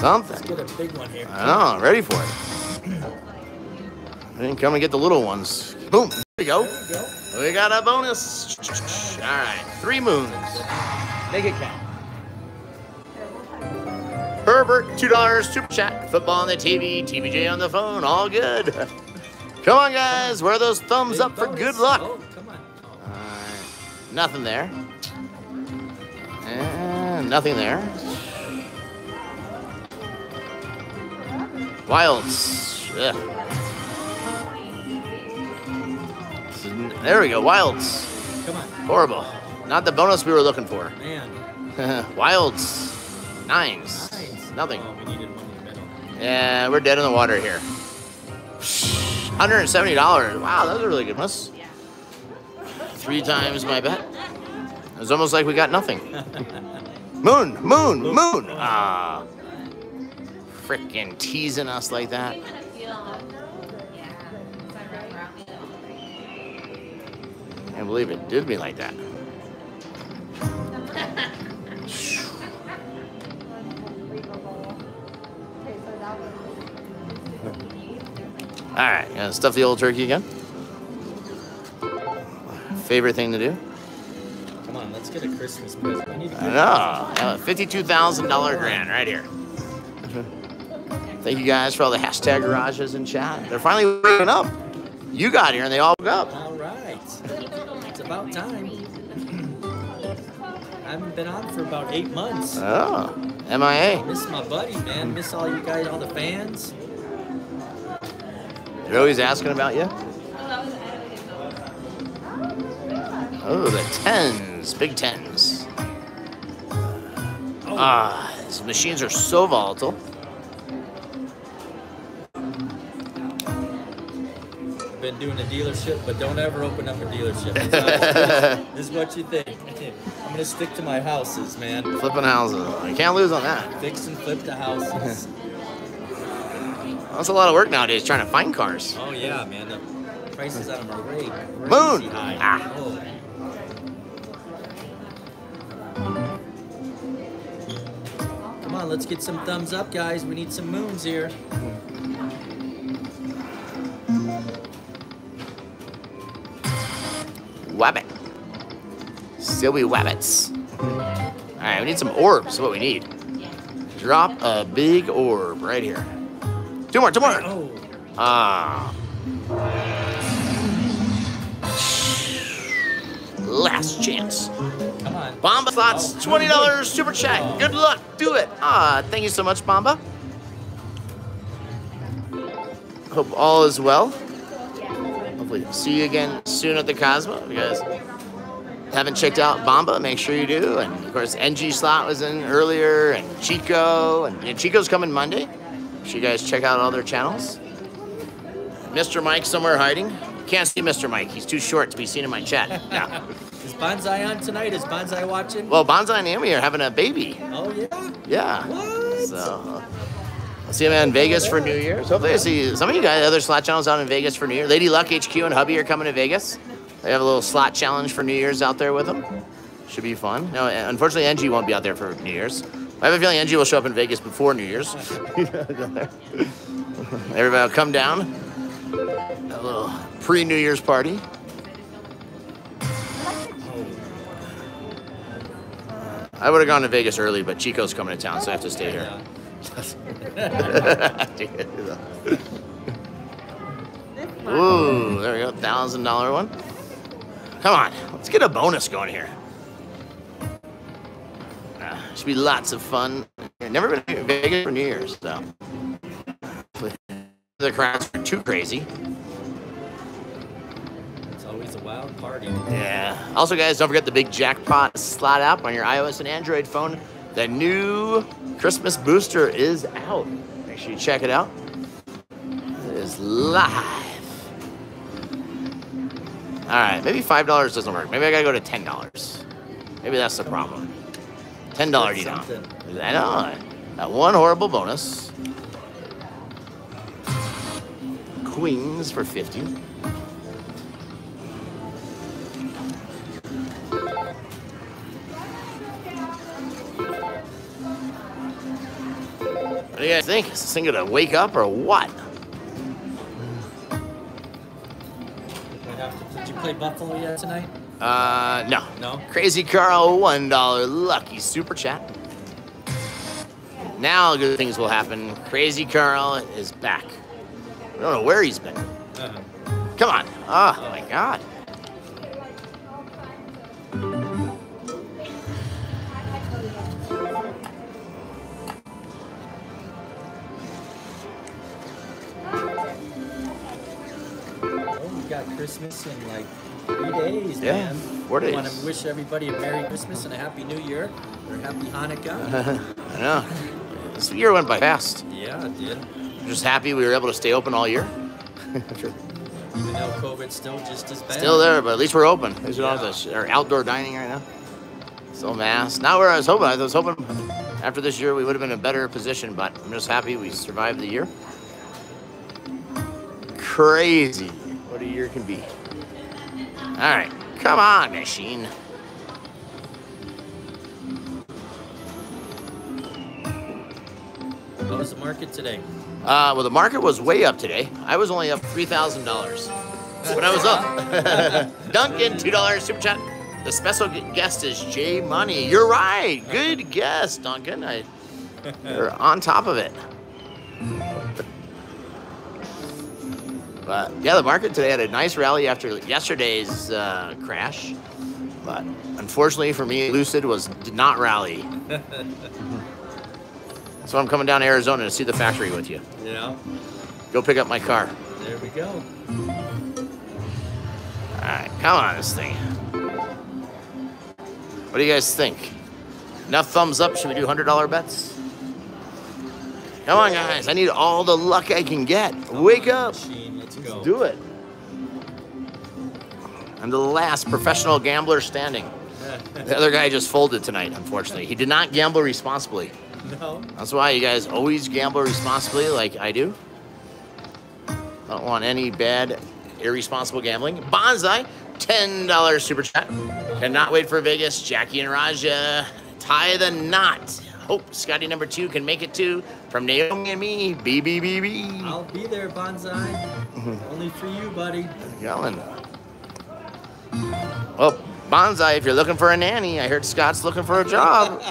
Something. Let's get a big one here. I know, ready for it. I didn't come and get the little ones. Boom, there we go. There we go. We got a bonus. All right, 3 moons. Make it count. Herbert, $2, super chat, football on the TV, TBJ on the phone, all good. Come on, guys, wear those thumbs big up bonus. For good luck. Oh, come on. All right, nothing there. And nothing there. Wilds. Ugh. There we go, Wilds. Come on. Horrible. Not the bonus we were looking for. Man. Wilds. Nines. Nice. Nothing. Oh, we needed one in the middle. Yeah, we're dead in the water here. $170. Wow, that was a really good miss. 3 times my bet. It was almost like we got nothing. Moon. Ah. Frickin' teasing us like that. I can't believe it did me like that. All right, gonna stuff the old turkey again. Favorite thing to do. Come on, let's get a Christmas present. I need a $52,000 grand right here. Thank you guys for all the hashtag garages and chat. They're finally waking up. You got here and they all woke up. All right, it's about time. I haven't been on for about 8 months. Oh, MIA. Miss my buddy, man. Miss all you guys, all the fans. They're always asking about you. Oh, the 10s, big 10s. Oh. Ah, these machines are so volatile. I've been doing a dealership, but don't ever open up a dealership. This is what you think. I'm going to stick to my houses, man. Flipping houses. You can't lose on that. Fix and flip the houses. That's a lot of work nowadays, trying to find cars. Oh yeah, man, the prices on them are way crazy high. Ah. Oh. Come on, let's get some thumbs up, guys. We need some moons here. Wabbit. Silly wabbits. All right, we need some orbs, what we need. Drop a big orb right here. Two more. Oh. Ah. Last chance. Come on. Bamba slots, $20, super chat. Oh. Good luck. Do it. Ah, thank you so much, Bamba. Hope all is well. Hopefully, see you again soon at the Cosmo. If you guys haven't checked out Bamba, make sure you do. And of course, NG slot was in earlier, and Chico, and Chico's coming Monday. Make sure you guys check out all their channels. Mr. Mike somewhere hiding. Can't see Mr. Mike. He's too short to be seen in my chat. No. Is Banzai on tonight? Is Banzai watching? Well, Banzai and Naomi are having a baby. Oh, yeah? Yeah. What? So, I'll see him in Vegas for New Year's. Hopefully I see some of you guys, other slot channels out in Vegas for New Year's. Lady Luck HQ and Hubby are coming to Vegas. They have a little slot challenge for New Year's out there with them. Should be fun. No, unfortunately, NG won't be out there for New Year's. I have a feeling NG will show up in Vegas before New Year's. Everybody will come down. A little pre-New Year's party. I would have gone to Vegas early, but Chico's coming to town, so I have to stay here. Ooh, there we go, $1,000 one. Come on, let's get a bonus going here. Should be lots of fun. Never been to Vegas for New Year's, so the crowds are too crazy. It's always a wild party. Yeah. Also, guys, don't forget the Big Jackpot slot app on your iOS and Android phone. The new Christmas booster is out. Make sure you check it out. It is live. All right. Maybe $5 doesn't work. Maybe I gotta go to $10. Maybe that's the problem. $10 down. I know. That one horrible bonus. Queens for 50. guys think? Is this thing gonna wake up or what? Did you play Buffalo yet tonight? No. No? Crazy Carl, $1 lucky super chat. Now good things will happen. Crazy Carl is back. I don't know where he's been. Come on. Oh, my God. Oh, we got Christmas in like 3 days, yeah, man. 4 days. I want to wish everybody a Merry Christmas and a Happy New Year or a Happy Hanukkah. I know. This year went by fast. Yeah, it did. I'm just happy we were able to stay open all year. Even though COVID's still just as bad. Still there, but at least we're open. At least we don't have to, or outdoor dining right now. Still masked. Not where I was hoping. I was hoping after this year we would have been in a better position, but I'm just happy we survived the year. Crazy what a year can be. All right, come on, machine. What was the market today? Well, the market was way up today. I was only up $3,000 when I was up. Duncan, $2 super chat. The special guest is Jay Money. You're right. Good guess, Duncan. You're on top of it. But yeah, the market today had a nice rally after yesterday's crash. But unfortunately for me, Lucid did not rally. So I'm coming down to Arizona to see the factory with you. Yeah. Go pick up my car. There we go. All right, come on, this thing. What do you guys think? Enough thumbs up? Should we do $100 bets? Come on, guys. I need all the luck I can get. Wake up. Let's do it. I'm the last professional gambler standing. The other guy just folded tonight, unfortunately. He did not gamble responsibly. No. That's why you guys always gamble responsibly like I do. I don't want any bad, irresponsible gambling. Banzai, $10 super chat. Cannot wait for Vegas. Jackie and Raja, tie the knot. Hope Scotty number 2 can make it too. From Naomi and me, BBBB. I'll be there, Banzai. Only for you, buddy. Yelling. Well, Banzai, if you're looking for a nanny, I heard Scott's looking for a job.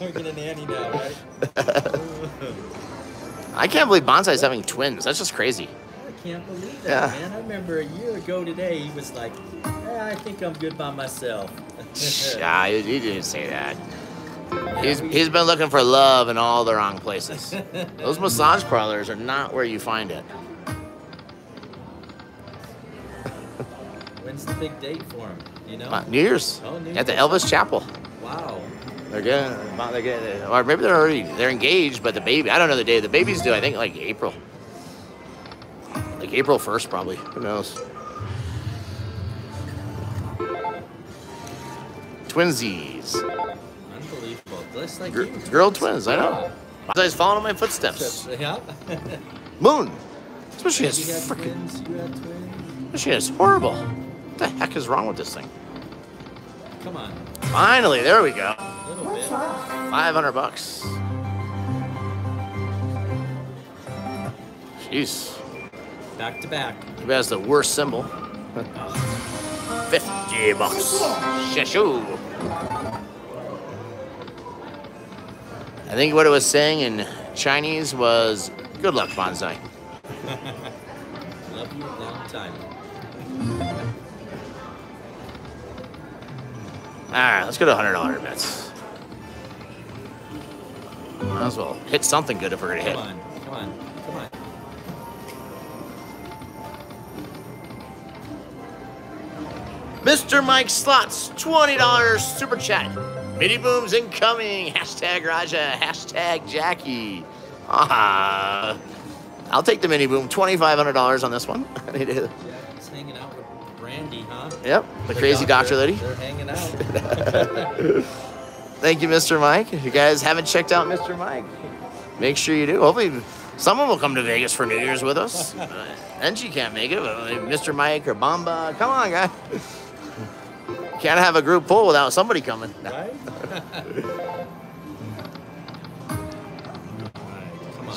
We're gonna nanny now, right? I can't believe Banzai's having twins. That's just crazy. I can't believe that, man. I remember a year ago today, he was like, I think I'm good by myself. Yeah, he didn't say that. Yeah, he's been looking for love in all the wrong places. Those massage parlors are not where you find it. When's the big date for him? You know? New Year's. Oh, New Year's. At the Elvis Chapel. Wow. They're getting, or maybe they're engaged, but the baby, I don't know the day. The baby's due, I think, like April. Like April 1st, probably. Who knows? Twinsies. Unbelievable. Just like girl twins, I know. I was following my footsteps. Yeah. Moon. That's what she has. Freaking. She has horrible. What the heck is wrong with this thing? Come on. Finally, there we go. $500 bucks. Jeez. Back to back. He has the worst symbol. $50 bucks. Shashoo. I think what it was saying in Chinese was, good luck, Banzai. Love you a long time. All right, let's go to $100 bets. Might as well hit something good if we're going to hit. Come on, come on, come on. Mr. Mike Slots, $20 super chat. Mini booms incoming. Hashtag Raja, hashtag Jackie. Ah, I'll take the mini boom. $2,500 on this one. I need to. Jackie's hanging out with Brandy, huh? Yep, the crazy doctor lady. They're hanging out. Thank you, Mr. Mike. If you guys haven't checked out Mr. Mike, make sure you do. Hopefully, someone will come to Vegas for New Year's with us. And she can't make it, but Mr. Mike or Bamba. Come on, guys. Can't have a group pull without somebody coming. Right?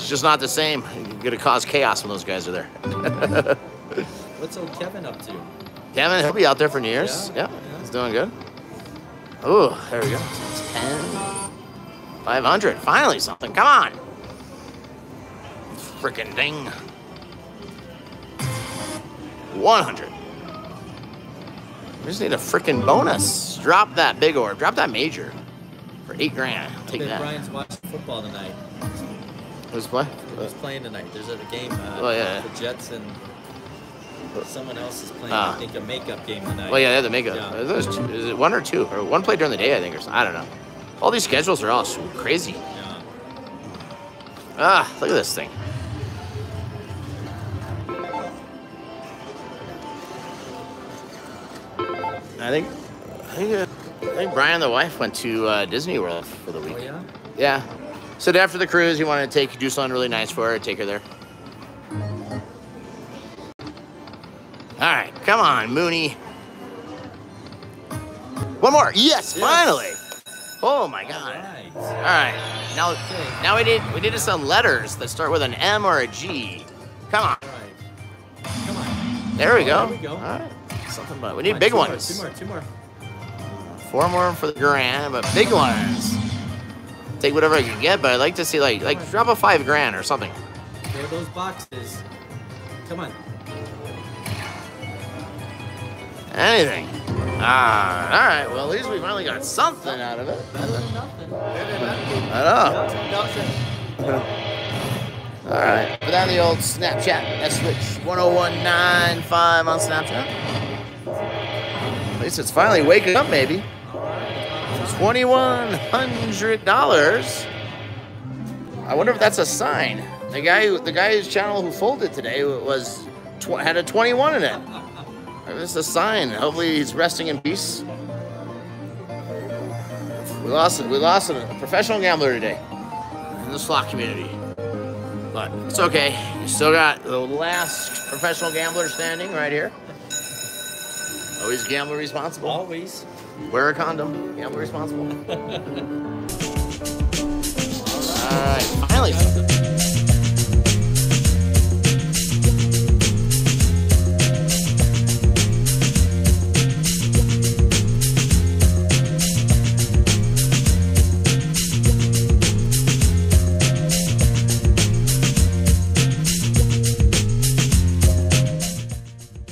It's just not the same. You're gonna cause chaos when those guys are there. What's old Kevin up to? Kevin, he'll be out there for New Year's. Yeah, he's doing good. Ooh, there we go. 10, 500, finally something, come on. Frickin' ding. 100. We just need a frickin' bonus. Drop that big orb, drop that major. For 8 grand, take that. Brian's watching football tonight. Who's playing? Who's playing tonight? There's a game. The Jets and someone else is playing. I think a makeup game tonight. Well, yeah, they have the makeup. Yeah. Is it one or two? Or one play during the day, I think, or something. I don't know. All these schedules are all crazy. Yeah. Ah, look at this thing. I think Brian and the wife went to Disney World for the week. Oh, yeah? Yeah. So after the cruise, he wanted to do something really nice for her, take her there. All right, come on, Mooney. One more. Yes, finally. Oh my God. All right. Now we need to send letters that start with an M or a G. Come on. Come on. There we go. There we go. All right. Something about. We need big ones. Two more. Four more for the grand, but big ones. Take whatever I can get, but I'd like to see like drop a 5 grand or something. There those boxes. Come on. Anything. All right. Well, at least we finally got something out of it. Better than nothing. I know. All right. Without the old Snapchat, SWitch 101.95 on Snapchat. At least it's finally waking up, maybe. $2,100. I wonder if that's a sign. The guy whose channel who folded today was had a 21 in it. It's a sign. Hopefully he's resting in peace. We lost a professional gambler today in the slot community, but it's okay. We still got the last professional gambler standing right here. Always gamble responsible. Always. Wear a condom. Gamble responsible. All right. Finally.